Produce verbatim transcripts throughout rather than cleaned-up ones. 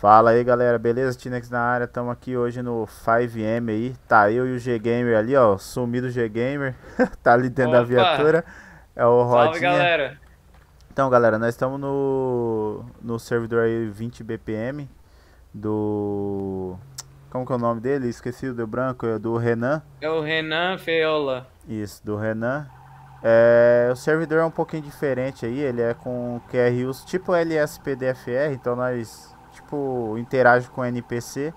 Fala aí galera, beleza? Tinex na área, estamos aqui hoje no FiveM aí, tá eu e o G-Gamer ali ó, sumido G-Gamer, tá ali dentro Opa. da viatura, é o Rodinha. Salve galera! Então galera, nós estamos no, no servidor aí vinte B P M do... como que é o nome dele? Esqueci, o deu branco, é do Renan. É o Renan Feola. Isso, do Renan. É, o servidor é um pouquinho diferente aí, ele é com Q R Us tipo L S P D F R, então nós... tipo, interage com N P C.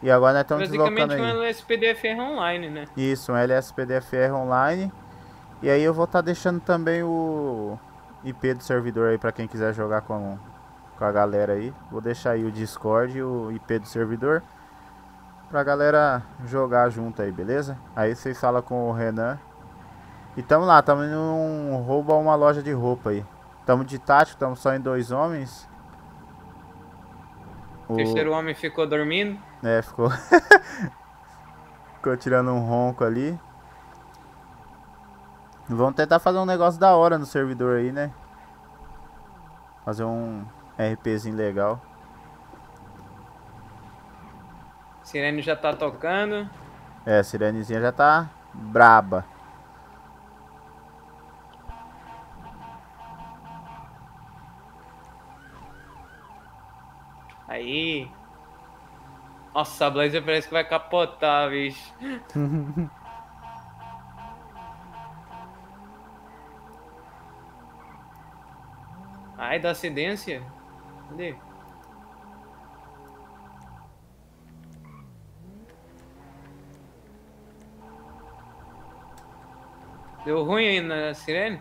E agora nós estamos deslocando aí. Basicamente um L S P D F R online, né? Isso, um L S P D F R online. E aí eu vou estar tá deixando também o I P do servidor aí para quem quiser jogar com, com a galera aí. Vou deixar aí o Discord e o I P do servidor pra galera jogar junto aí, beleza? Aí vocês falam com o Renan. E tamo lá, tamo em um roubo a uma loja de roupa aí. Tamo de tático, tamo só em dois homens. O terceiro homem ficou dormindo. É, ficou. Ficou tirando um ronco ali. Vamos tentar fazer um negócio da hora no servidor aí, né? Fazer um RPzinho legal. Sirene já tá tocando. É, a sirenezinha já tá braba. Aí. Nossa, a Blazer parece que vai capotar, bicho. Ai, da acidência. Cadê? Deu ruim aí na sirene?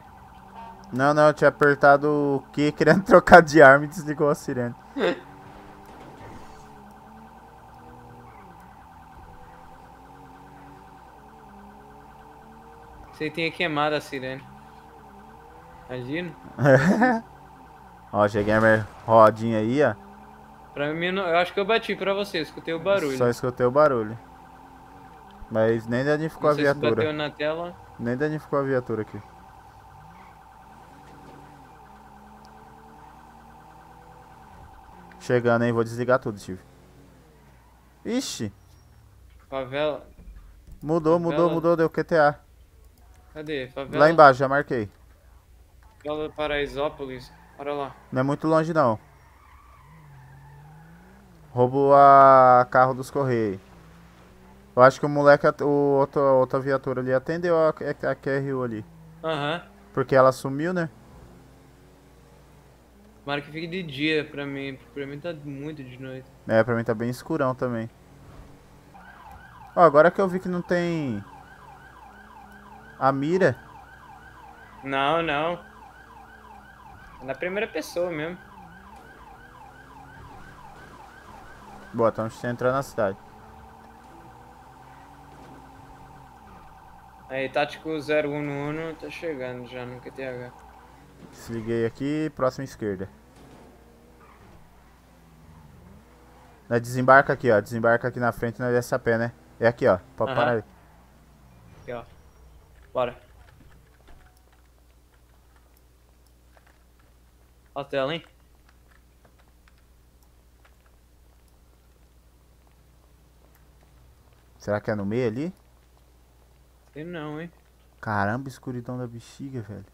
Não, não, eu tinha apertado o Q querendo trocar de arma e desligou a sirene. Você tinha queimado a sirene. Imagina. Ó, G-Gamer rodinha aí, ó. Pra mim, eu acho que eu bati pra você, escutei o barulho. Só escutei o barulho. Mas nem danificou a viatura. Você bateu na tela. Nem danificou a viatura aqui. Chegando, hein? Vou desligar tudo, Steve. Ixi. Favela. Mudou, Favela. mudou, mudou. Deu Q T A. Cadê? Favela? Lá embaixo, já marquei. Favela Paraisópolis, bora lá. Não é muito longe não. Roubou a carro dos Correios. Eu acho que o moleque, o outro, a outra viatura ali atendeu a, a Q R U ali. Aham. Uhum. Porque ela sumiu, né? Tomara que fique de dia pra mim, pra mim tá muito de noite. É, pra mim tá bem escurão também. Ó, agora que eu vi que não tem... a mira? Não, não. É na primeira pessoa mesmo. Boa, então a gente tem que entrar na cidade. Aí, tático zero um um tá chegando já no Q T H. Desliguei aqui, próxima esquerda. Nós desembarca aqui, ó. Desembarca aqui na frente e nós desce a pé, né? É aqui, ó. Pode parar aí. Aqui, ó. Bora. Olha a tela, hein? Será que é no meio ali? Sei não, hein? Caramba, escuridão da bexiga, velho.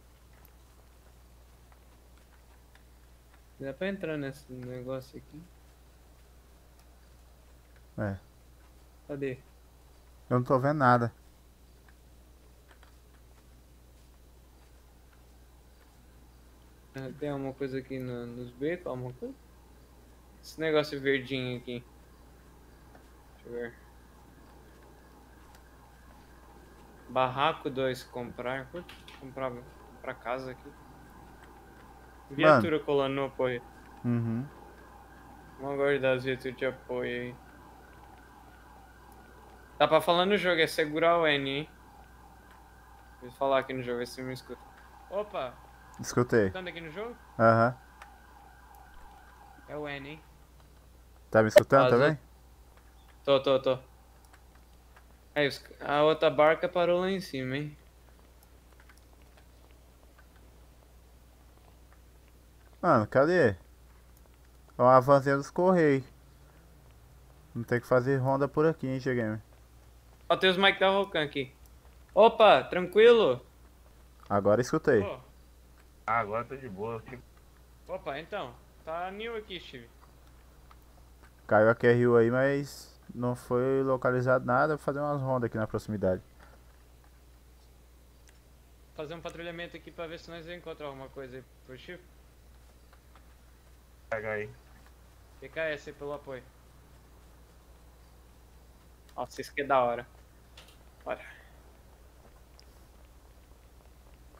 Dá pra entrar nesse negócio aqui? É. Cadê? Eu não tô vendo nada. Tem alguma coisa aqui no, nos becos, alguma coisa? Esse negócio verdinho aqui. Deixa eu ver. Barraco dois, comprar. Quanto comprar pra casa aqui? Viatura colando no apoio. Uhum. Vamos aguardar as viaturas de apoio aí. Dá pra falar no jogo, é segurar o N, hein? Deixa eu falar aqui no jogo, ver se me escuta. Opa! Escutei. Tá aqui no jogo? Aham. Uhum. É o N, hein? Tá me escutando Azul. Também? Tô, tô, tô. Aí, a outra barca parou lá em cima, hein? Mano, cadê? É uma vanzinha dos Correios. Não tem que fazer ronda por aqui, hein, G-Gamer. Ó, tem os Mike da Rocan aqui. Opa, tranquilo? Agora escutei. Oh. Ah, agora tô de boa. Opa, então. Tá new aqui, Steve. Caiu a Q R U aí, mas não foi localizado nada. Vou fazer umas rondas aqui na proximidade. Fazer um patrulhamento aqui pra ver se nós encontramos alguma coisa aí pro Steve. Pega aí. T K S aí pelo apoio. Nossa, isso que é da hora. Bora.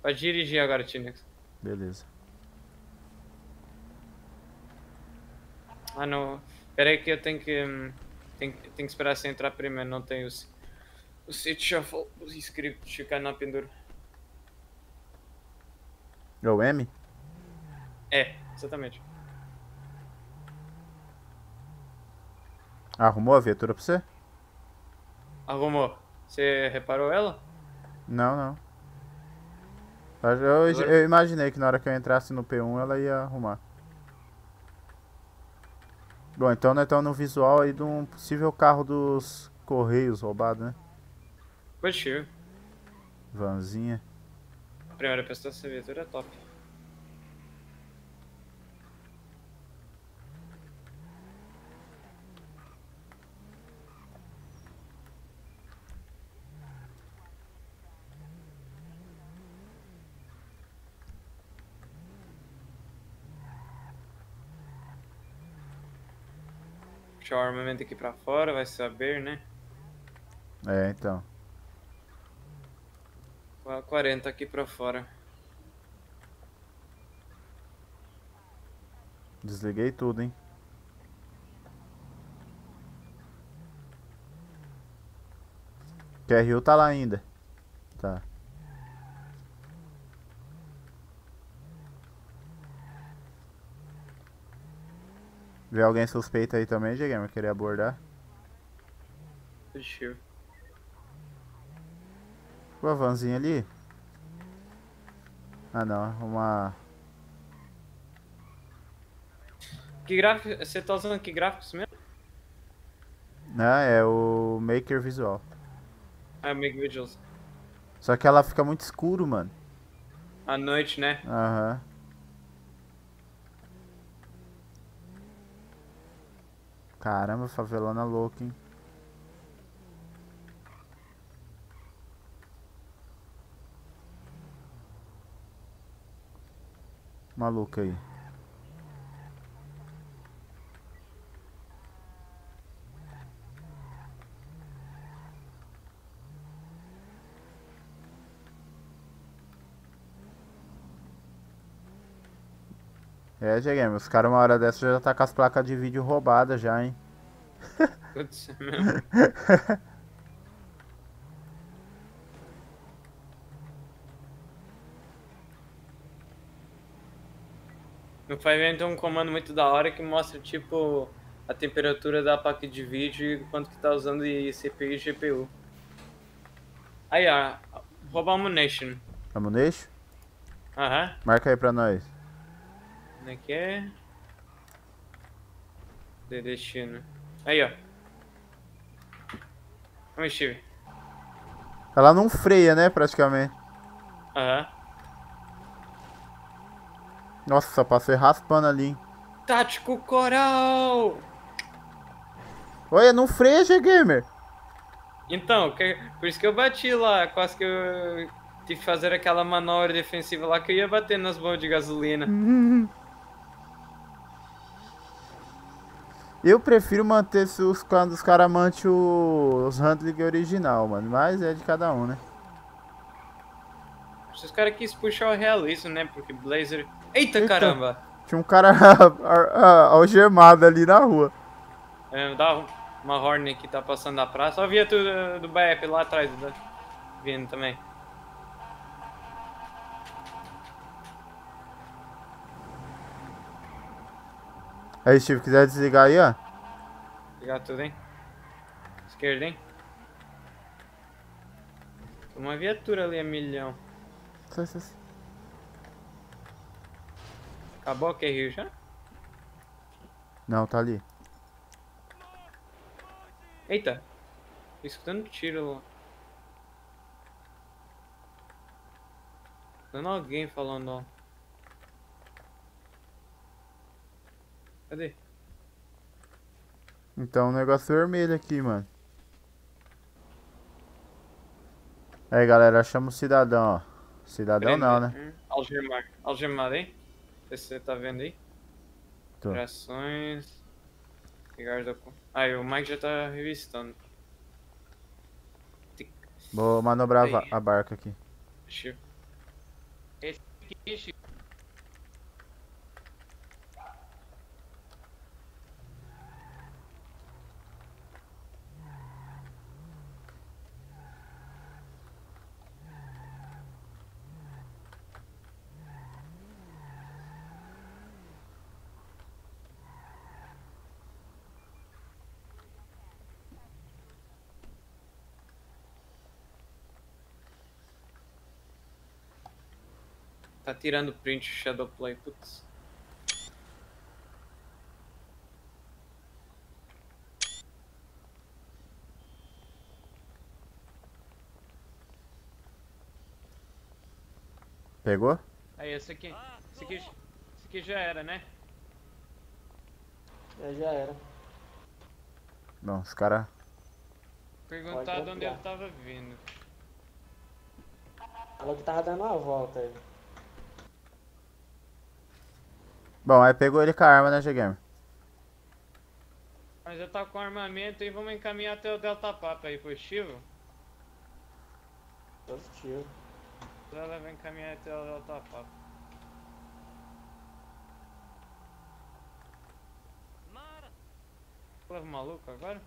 Pode dirigir agora, Tinex. Beleza. Ah, não. Pera aí que eu tenho que, um, tenho, tenho que esperar você entrar primeiro. Não tem os, o set shuffle, os scripts ficar na pendura. É o M? É, exatamente. Arrumou a viatura pra você? Arrumou. Você reparou ela? Não, não. Eu, eu imaginei que na hora que eu entrasse no P um ela ia arrumar. Bom, então nós estamos no visual aí de um possível carro dos Correios roubado, né? Poxa. Vanzinha. A primeira pessoa dessa viatura é top. Deixar o armamento aqui pra fora, vai saber, né? É, então. quarenta aqui pra fora. Desliguei tudo, hein? Q R U tá lá ainda. Tá. Vê alguém suspeito aí também, G-Gamer, querer abordar. Deixa eu. Uma vanzinha ali. Ah não, uma... Que gráfico? Você tá usando que gráficos mesmo? Ah, é o Maker Visual. Ah, Make Visuals. Só que ela fica muito escuro, mano. À noite, né? Aham. Uhum. Caramba, favelona louca, hein? Maluca aí. É, G-Gamer, os caras uma hora dessa já tá com as placas de vídeo roubadas já, hein? Putz, mesmo. No FiveM tem um comando muito da hora que mostra, tipo, a temperatura da placa de vídeo e quanto que tá usando de C P U e G P U. Aí, ó, rouba Amunation. Amunation? Aham. Uhum. Marca aí pra nós. Aqui é de destino. Aí, ó. Vamos, Steve. Ela não freia, né, praticamente. Aham. Uhum. Nossa, passei raspando ali, hein. Tático coral! Olha, não freia, G-Gamer. Então, que... por isso que eu bati lá, quase que eu tive que fazer aquela manobra defensiva lá que eu ia bater nas bombas de gasolina. Uhum. Eu prefiro manter se os, quando os caras mantinham os handling original, mano. Mas é de cada um, né? Acho que os caras quis puxar o realismo, né? Porque Blazer... Eita, Eita caramba! Tinha um cara algemado ali na rua. É, dá uma Hornet que tá passando na praça. Só via tudo do B F lá atrás vindo também. Aí, Steve, quiser desligar aí, ó. Desligar tudo, hein? Esquerda, hein? Tem uma viatura ali a milhão. Sai, sai, sai. Acabou o Q-Rio já? Não, tá ali. Eita! Tô escutando tiro lá. Tô vendo alguém falando, ó. Cadê? Então o negócio vermelho aqui, mano. Aí galera, achamos o cidadão, ó. Cidadão Prende, não, né? Hum. Algemar. Algemar, hein? Você tá vendo aí? Tô. Operações. Aí ah, o Mike já tá revistando. Vou manobrar aí a barca aqui. Chico. Esse aqui, Chico. Tá tirando print ShadowPlay, putz. Pegou? Aí, esse aqui. Esse aqui, esse aqui já era, né? É, já era. Não, os caras... Perguntar de onde ele tava vindo. Falou que tava dando uma volta aí. Bom, aí pegou ele com a arma, né, G-Gamer? Mas eu tava com armamento e vamos encaminhar até o Delta Papa aí, positivo? Positivo. Ela vai encaminhar até o Delta Papa. Mara! Leva o maluco agora?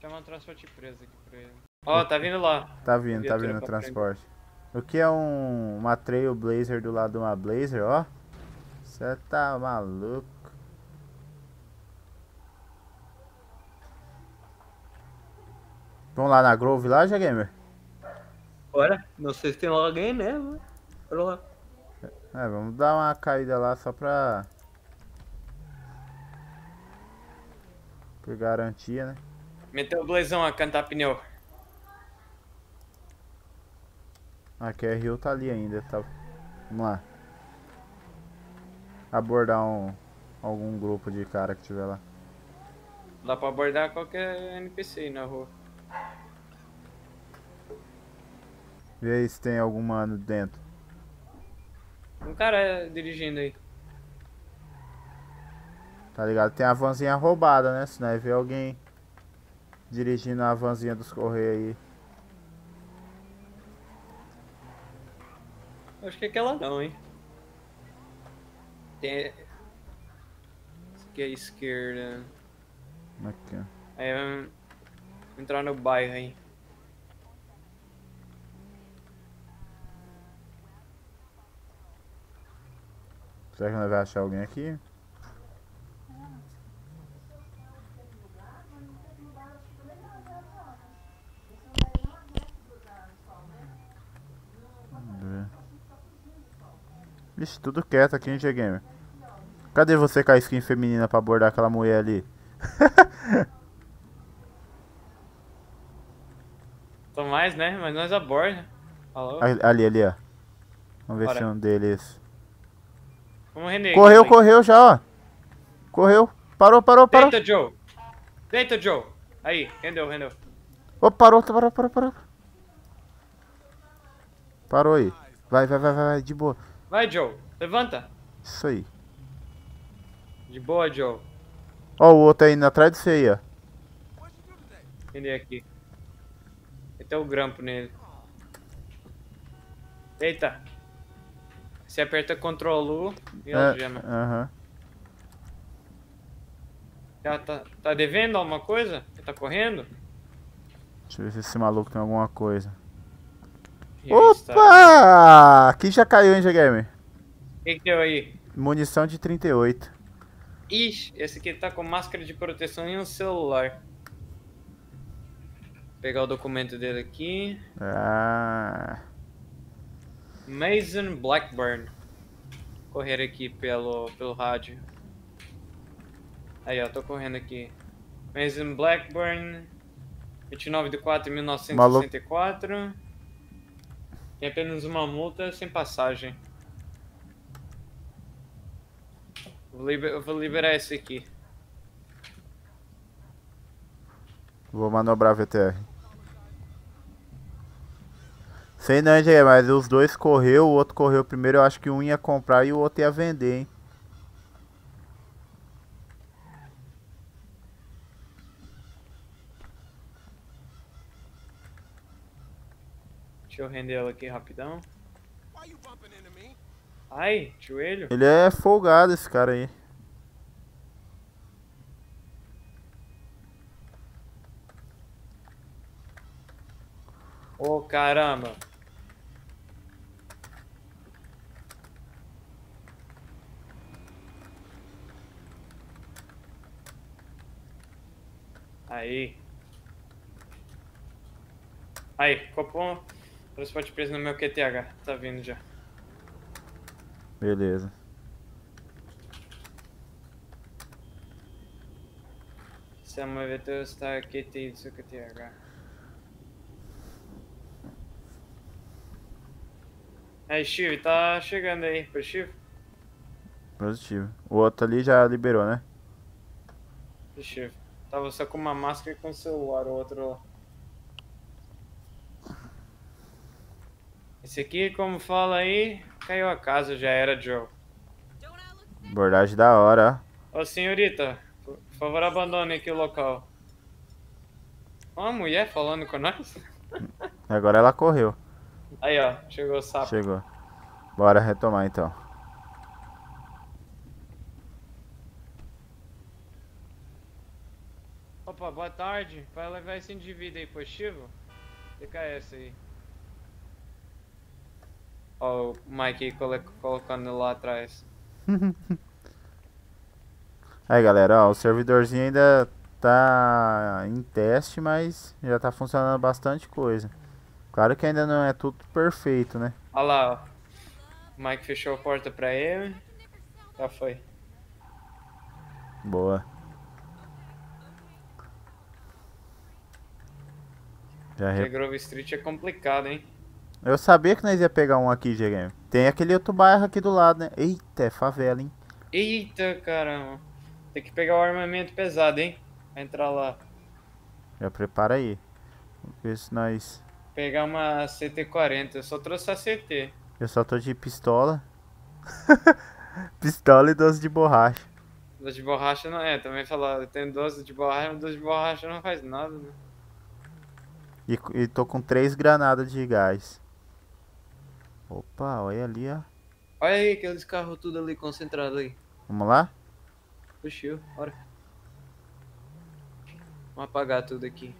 Chama um transporte preso aqui pra ele. Ó, oh, tá vindo lá. Tá vindo, tá vindo o transporte. Frente. O que é um, uma trail blazer do lado de uma blazer, ó? Você tá maluco. Vamos lá na Grove lá, G-Gamer? Bora, não sei se tem lá alguém, né? Bora lá. É, vamos dar uma caída lá só pra... Por garantia, né? Meteu o blazão a cantar pneu. A Q R U tá ali ainda, tá? Vamos lá. Abordar um, algum grupo de cara que tiver lá. Dá pra abordar qualquer N P C aí na rua. Vê aí se tem algum mano dentro. Um cara dirigindo aí. Tá ligado? Tem a vanzinha roubada, né? Se não, vê alguém dirigindo a vanzinha dos Correios aí. Acho que é aquela não, hein? Tem... Esse aqui é a esquerda. Aqui, ó. Aí vamos entrar no bairro aí. Será que nós vamos achar alguém aqui? Vixe, tudo quieto aqui, hein, G-Gamer? Cadê você com a skin feminina pra abordar aquela mulher ali? Tô mais, né? Mas nós aborda. Falou. Ali, ali, ó. Vamos ver. Bora. Se um deles... Vamos render. Correu, aqui, correu já, ó. Correu. Parou, parou, parou. Deita, Joe. Deita, Joe. Aí, rendeu, rendeu. Opa, parou, parou, parou, parou. Parou aí. Vai, vai, vai, vai, de boa. Vai, Joe. Levanta. Isso aí. De boa, Joe. Ó, oh, o outro indo atrás de você aí, ó. Ele aqui. Meteu o grampo nele. Eita. Você aperta Ctrl U e algema. Aham. Ela tá, tá devendo alguma coisa? Ele tá correndo? Deixa eu ver se esse maluco tem alguma coisa. Opa! Aqui já caiu, hein, G-Gamer? que, que deu aí? Munição de trinta e oito. Ixi, esse aqui tá com máscara de proteção e um celular. Vou pegar o documento dele aqui. Ah. Mason Blackburn. Vou correr aqui pelo, pelo rádio. Aí, ó, tô correndo aqui. Mason Blackburn, vinte e nove de quatro de mil novecentos e sessenta e quatro. Malu... Tem apenas uma multa sem passagem. Vou, liber... Vou liberar esse aqui. Vou manobrar V T R. Sei não, gente, mas os dois correu, o outro correu primeiro. Eu acho que um ia comprar e o outro ia vender, hein. Deixa eu render ela aqui rapidão. Ai, joelho. Ele é folgado esse cara aí. Ô, oh, caramba. Aí. Aí, Copom. Transporte preso no meu Q T H, tá vindo já. Beleza. Se a minha vetor está aqui, tem seu Q T H. Aí, Steve, tá chegando aí, positivo? Positivo. O outro ali já liberou, né? Positivo. Tava só com uma máscara e com o celular, o outro lá. Esse aqui, como fala aí, caiu a casa, já era, Joe. Abordagem da hora, ó. Ô, senhorita, por favor, abandone aqui o local. Ó, uma mulher falando com nós. Agora ela correu. Aí, ó, chegou o sapo. Chegou. Bora retomar, então. Opa, boa tarde. Vai levar esse indivíduo aí, positivo? T K S aí. Ó, oh, o Mike colocando lá atrás. Aí, galera, ó, o servidorzinho ainda tá em teste, mas já tá funcionando bastante coisa. Claro que ainda não é tudo perfeito, né? Olha lá, ó. O Mike fechou a porta pra ele. Já foi. Boa. Já re... Grove Street é complicado, hein? Eu sabia que nós ia pegar um aqui, G-Gamer. Tem aquele outro bairro aqui do lado, né? Eita, é favela, hein? Eita, caramba. Tem que pegar o armamento pesado, hein? Vai entrar lá. Já prepara aí. Vamos ver se nós... Pegar uma C T quarenta. Eu só trouxe a C T. Eu só tô de pistola. Pistola e doce de borracha. Doce de borracha não é. Também falar, tem doce de borracha, mas doce de borracha não faz nada, né? E, e tô com três granadas de gás. Opa, olha ali, ó. Olha aí aqueles carros tudo ali, concentrado aí. Vamos lá? Puxa, bora. Vamos apagar tudo aqui.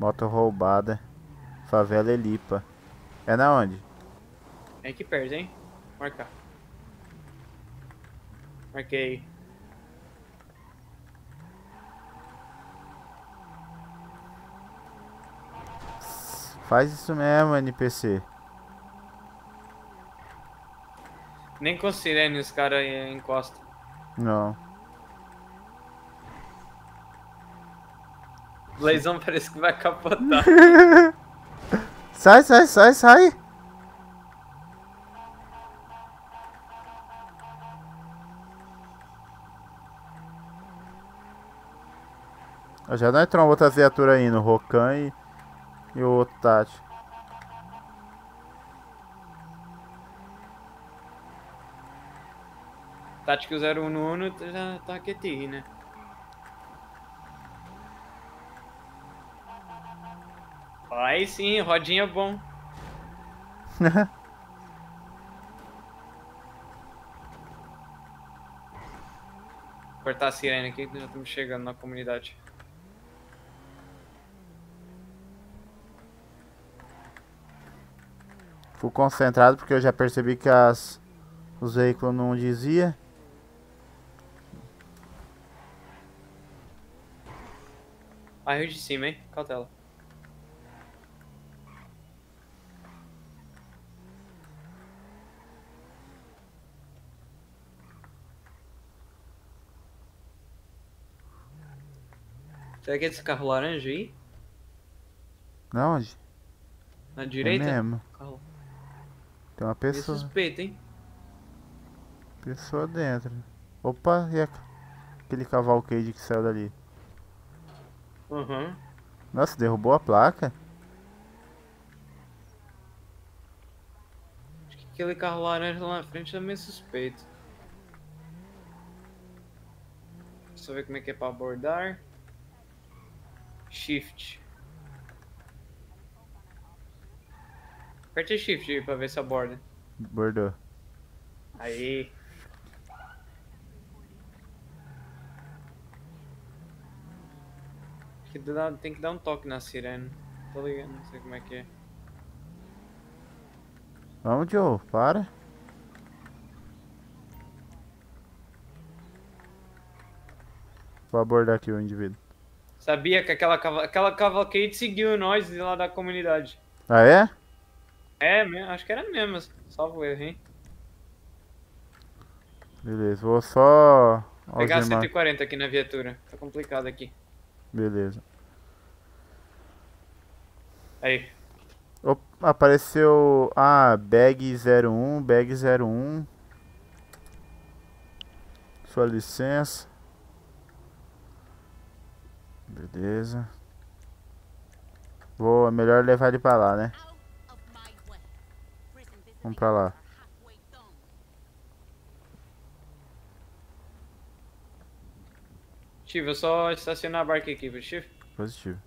Moto roubada. Favela Elipa. É na onde? É aqui perto, hein? Marcar. Marquei. Faz isso mesmo, N P C. Nem com sirene os caras encostam. Não. Blazão parece que vai capotar. Sai, sai, sai, sai. Já não entrou uma outra viatura aí no Rocan e, e o outro Tati. Tati que o zero um um já tá quietinho, né? Aí sim, rodinha é bom. Cortar a sirene aqui que já estamos chegando na comunidade. Fui concentrado porque eu já percebi que as, os veículos não diziam. Ah, Rio de Cima, hein? Cautela. Será que é desse carro laranja aí? Na onde? Na direita? É mesmo. Carro. Tem uma pessoa. Suspeita, hein? Pessoa dentro. Opa, e aquele Cavalcade que saiu dali? Uhum. Nossa, derrubou a placa? Acho que aquele carro laranja lá na frente é meio suspeito. Deixa eu ver como é que é pra abordar. Shift. Aperta Shift aí pra ver se aborda. Abordou. Aí. Tem que dar um toque na sirene. Tô ligando, não sei como é que é. Vamos, Joe, para. Vou abordar aqui o indivíduo. Sabia que aquela, aquela Cavalcade seguiu nós de lá da comunidade. Ah, é? É, acho que era mesmo. Salvo erro, hein? Beleza, vou só... Vou pegar cento e quarenta aqui na viatura. Tá complicado aqui. Beleza. Aí. Opa, apareceu... Ah, bag zero um, bag zero um. Sua licença. Beleza. Vou... É melhor levar ele pra lá, né? Vamos pra lá. Chief, eu só estacionar a barca aqui, viu, Chief? Positivo.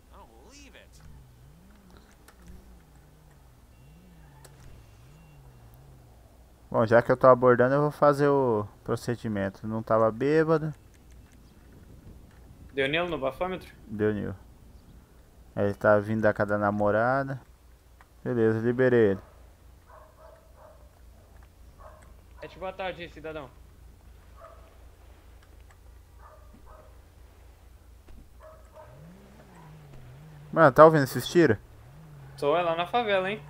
Bom, já que eu tô abordando, eu vou fazer o procedimento. Não tava bêbado. Deu nil no bafômetro? Deu nil. Aí ele tá vindo da casa da namorada. Beleza, liberei ele. É, te boa tarde, cidadão. Mano, tá ouvindo esses tiros? Tô é lá na favela, hein?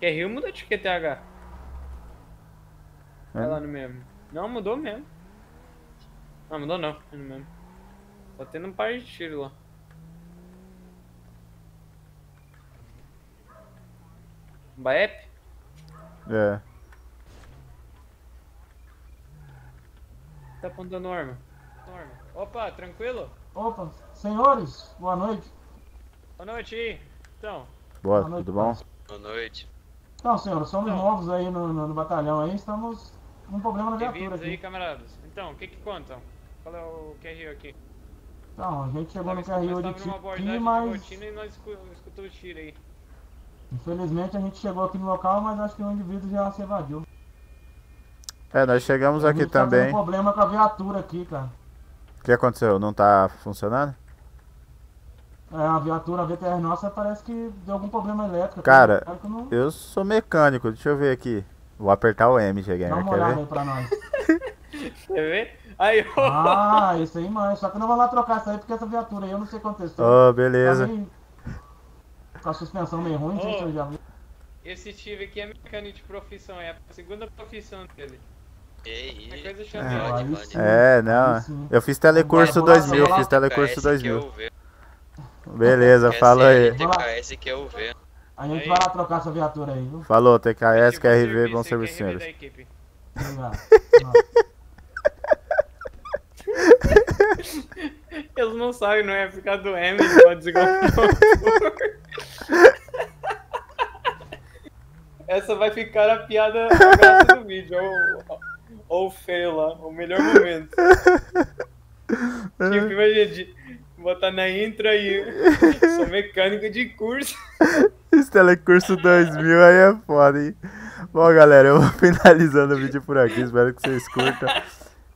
Quer Rio, muda de Q T H. É lá no mesmo. Não, mudou mesmo. Não, mudou não. É no mesmo. Tá tendo um par de tiro lá. Baep? É. Tá apontando arma. Opa, tranquilo? Opa, senhores, boa noite. Boa noite. Então. Boa, boa noite, tudo bom? Boa noite. Então, senhores, somos então, novos aí no, no, no batalhão aí, estamos com um problema na viatura aqui. Aí, camaradas. Então, o que que contam? Qual é o Q R I O aqui? Então, a gente chegou no Q R I O de Tipi, mas... E nós escutou o tiro aí. Infelizmente a gente chegou aqui no local, mas acho que o indivíduo já se evadiu. É, nós chegamos aqui também. Tem um problema com a viatura aqui, cara. O que aconteceu? Não tá funcionando? É, a viatura, a V T R nossa, parece que deu algum problema elétrico. Cara, eu, não... eu sou mecânico, deixa eu ver aqui. Vou apertar o M, G-Gamer, quer ver? Dá uma olhada aí pra nós. Quer ver? Aí, oh. Ah, isso aí, mano. Só que eu não vou lá trocar isso aí, porque essa viatura aí eu não sei o que aconteceu. Oh, beleza. Aí, com a suspensão meio ruim, oh, eu já vi. Esse Steve aqui é mecânico de profissão, é a segunda profissão dele. Ei, é coisa chamada. É, não. Eu fiz telecurso dois mil, fiz telecurso dois mil. Beleza, fala aí. T K S que eu ver. A gente vai lá trocar essa viatura aí, viu? Falou, T K S, Q R V, bom serviço, senhores. Eles não sabem, não é por causa do M, pode desigualar. Essa vai ficar a piada a graça do vídeo, ou o fail lá, o melhor momento. Tipo, imagina, botar na intro aí. Sou mecânico de curso. Esse telecurso dois mil aí é foda, hein? Bom, galera, eu vou finalizando o vídeo por aqui. Espero que vocês curtam.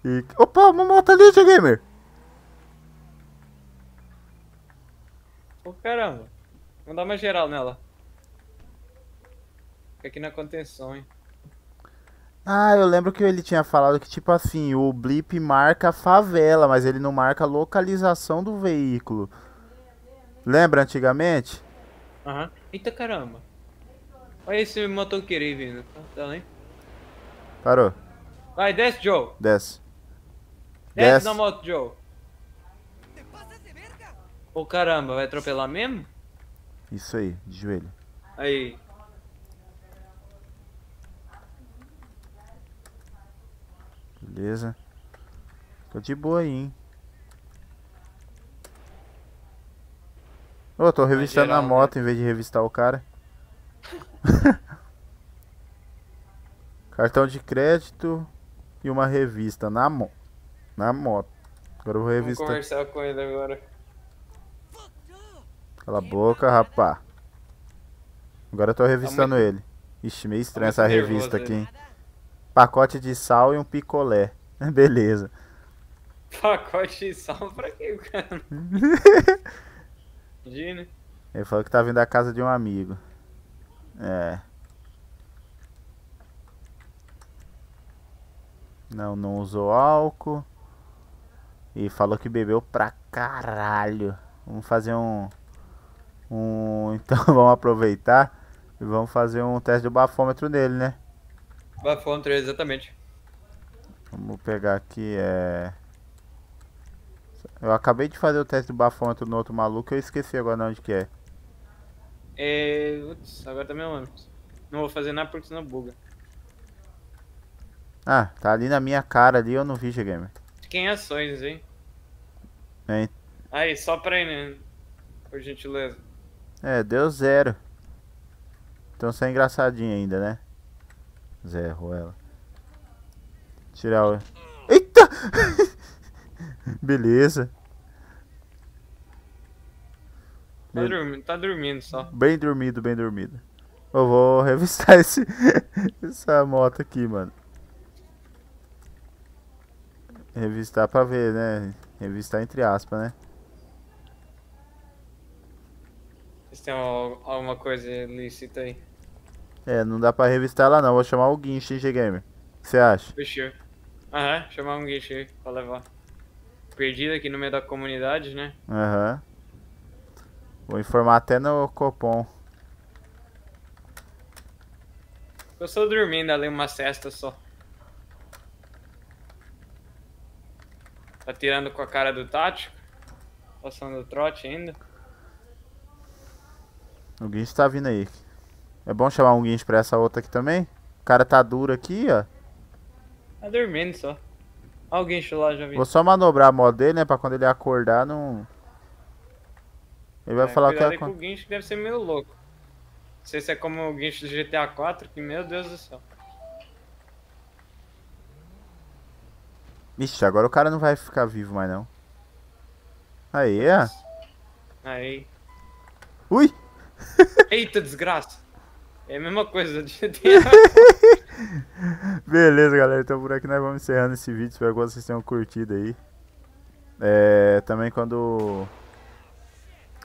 E... opa, uma moto ali, G-Gamer. Ô, caramba. Vamos dar uma geral nela. Fica aqui na contenção, hein? Ah, eu lembro que ele tinha falado que, tipo assim, o blip marca a favela, mas ele não marca a localização do veículo. Lembra antigamente? Aham. Uhum. Eita, caramba. Olha esse motoqueiro aí vindo. Tá lá, hein? Parou. Vai, desce, Joe. Desce. Desce, desce na moto, Joe. Ô, oh, caramba, vai atropelar mesmo? Isso aí, de joelho. Aí. Beleza. Tô de boa aí, hein. Ô, oh, tô revistando geral, a moto, né? Em vez de revistar o cara. Cartão de crédito e uma revista na, mo na moto. Agora eu vou revistar. Vamos conversar com ele agora. Cala a boca, rapá. Agora eu tô revistando tá muito... ele. Ixi, meio estranha tá essa revista aqui, hein. Pacote de sal e um picolé. Beleza. Pacote de sal pra quê, cara? Imagina. Ele falou que tá vindo da casa de um amigo. É. Não, não usou álcool. E falou que bebeu pra caralho. Vamos fazer um... um... então vamos aproveitar e vamos fazer um teste do bafômetro nele, né? Bafômetro, exatamente. Vamos pegar aqui, é... eu acabei de fazer o teste do bafômetro no outro maluco, eu esqueci agora onde que é. É... ups, agora também não lembro. Não vou fazer nada porque senão buga. Ah, tá ali na minha cara ali, eu não vi, G-Gamer. Quem ações, hein? Hein? Aí, só pra ir, né? Por gentileza. É, deu zero. Então você é engraçadinho ainda, né? Zé Ruela. Tirar o... eita! Beleza. Tá, Be... dormindo, tá dormindo só. Bem dormido, bem dormido. Eu vou revistar esse... essa moto aqui, mano. Revistar pra ver, né? Revistar entre aspas, né? Vocês têm alguma coisa ilícita aí? É, não dá pra revistar lá não, vou chamar o guincho, hein, G-Gamer. O que você acha? Fechou. Aham, chamar um guincho aí pra levar. Perdido aqui no meio da comunidade, né? Aham. Vou informar até no COPOM. Eu estou dormindo ali uma cesta só. Tá tirando com a cara do tático? Passando o trote ainda? O guincho tá vindo aí. É bom chamar um guincho pra essa outra aqui também? O cara tá duro aqui, ó. Tá dormindo só. Olha o guincho lá, já vi. Vou só manobrar a moto dele, né? Pra quando ele acordar, não... ele vai é, falar que... é... com o guincho deve ser meio louco. Não sei se é como o guincho do G T A quatro, que meu Deus do céu. Ixi, agora o cara não vai ficar vivo mais, não. Aí, ó. Aí. Ui! Eita, desgraça. É a mesma coisa do G T A. Beleza, galera, então por aqui nós vamos encerrando esse vídeo. Espero que vocês tenham curtido aí. É, também quando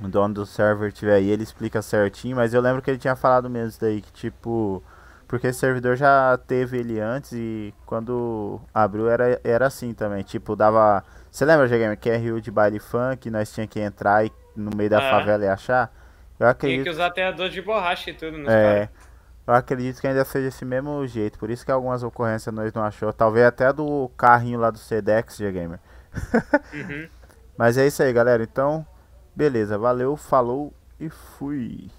o dono do server tiver aí, ele explica certinho. Mas eu lembro que ele tinha falado mesmo isso daí, que tipo... porque esse servidor já teve ele antes e quando abriu era, era assim também. Tipo, dava... você lembra, G-Gamer, que é Rio de Baile Funk, nós tinha que entrar e, no meio da é. favela e achar? Eu acredito... tinha que usar aterrador de borracha e tudo nos é, caras. Eu acredito que ainda seja esse mesmo jeito. Por isso que algumas ocorrências nós não achou. Talvez até do carrinho lá do Sedex, G-Gamer. Uhum. Mas é isso aí, galera. Então, beleza. Valeu, falou e fui.